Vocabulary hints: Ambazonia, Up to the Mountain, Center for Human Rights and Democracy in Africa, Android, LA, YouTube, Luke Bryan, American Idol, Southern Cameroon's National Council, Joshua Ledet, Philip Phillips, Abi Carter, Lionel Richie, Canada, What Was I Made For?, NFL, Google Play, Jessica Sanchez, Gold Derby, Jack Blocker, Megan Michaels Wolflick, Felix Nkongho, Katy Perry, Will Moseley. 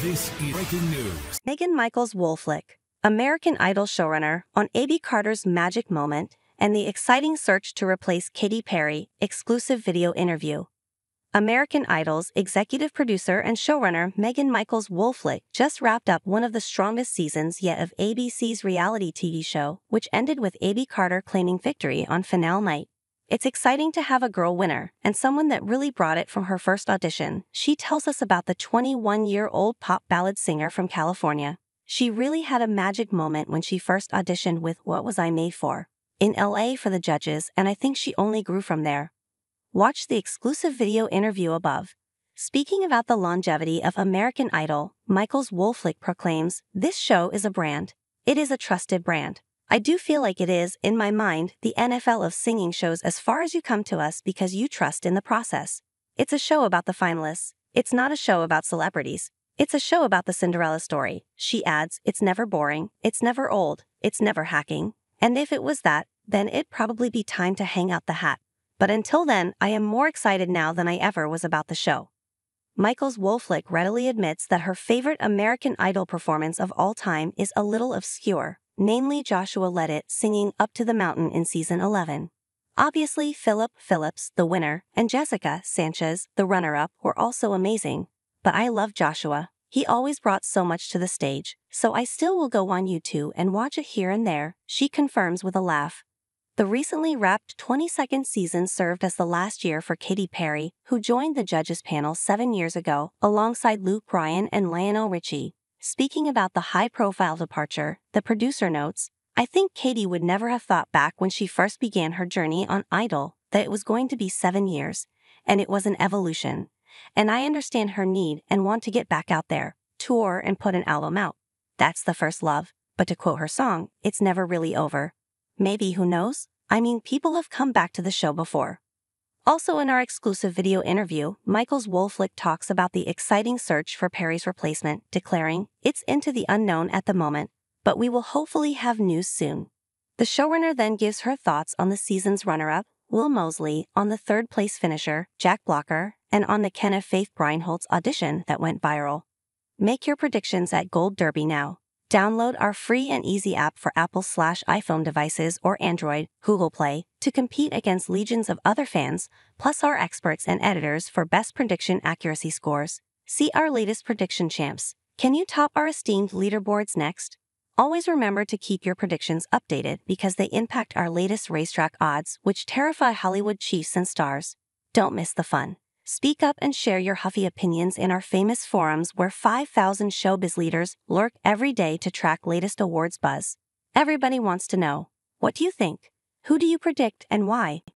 This is breaking news. Megan Michaels Wolflick, American Idol showrunner, on Abi Carter's magic moment and the exciting search to replace Katy Perry, exclusive video interview. American Idol's executive producer and showrunner Megan Michaels Wolflick just wrapped up one of the strongest seasons yet of ABC's reality TV show, which ended with Abi Carter claiming victory on finale night. "It's exciting to have a girl winner, and someone that really brought it from her first audition," she tells us about the 21-year-old pop ballad singer from California. "She really had a magic moment when she first auditioned with What Was I Made For? In LA for the judges, and I think she only grew from there." Watch the exclusive video interview above. Speaking about the longevity of American Idol, Michaels Wolflick proclaims, "This show is a brand. It is a trusted brand. I do feel like it is, in my mind, the NFL of singing shows as far as you come to us because you trust in the process. It's a show about the finalists. It's not a show about celebrities. It's a show about the Cinderella story." She adds, "It's never boring, it's never old, it's never hacking. And if it was that, then it'd probably be time to hang out the hat. But until then, I am more excited now than I ever was about the show." Michaels Wolflick readily admits that her favorite American Idol performance of all time is a little obscure, namely Joshua Ledet singing Up to the Mountain in Season 11. Obviously, Philip Phillips, the winner, and Jessica Sanchez, the runner-up, were also amazing. But I love Joshua. He always brought so much to the stage, so I still will go on YouTube and watch it here and there, she confirms with a laugh. The recently wrapped 22nd season served as the last year for Katy Perry, who joined the judges panel 7 years ago, alongside Luke Bryan and Lionel Richie. Speaking about the high-profile departure, the producer notes, "I think Katy would never have thought back when she first began her journey on Idol that it was going to be 7 years, and it was an evolution. And I understand her need and want to get back out there, tour and put an album out. That's the first love, but to quote her song, it's never really over. Maybe, who knows? I mean, people have come back to the show before." Also in our exclusive video interview, Michaels Wolflick talks about the exciting search for Perry's replacement, declaring, "It's into the unknown at the moment, but we will hopefully have news soon." The showrunner then gives her thoughts on the season's runner-up, Will Moseley, on the third-place finisher, Jack Blocker, and on McKenna Faith Breinholt's audition that went viral. Make your predictions at Gold Derby now. Download our free and easy app for Apple/iPhone devices or Android, Google Play, to compete against legions of other fans, plus our experts and editors for best prediction accuracy scores. See our latest prediction champs. Can you top our esteemed leaderboards next? Always remember to keep your predictions updated because they impact our latest racetrack odds, which terrify Hollywood chiefs and stars. Don't miss the fun. Speak up and share your huffy opinions in our famous forums where 5,000 showbiz leaders lurk every day to track latest awards buzz. Everybody wants to know, what do you think? Who do you predict and why?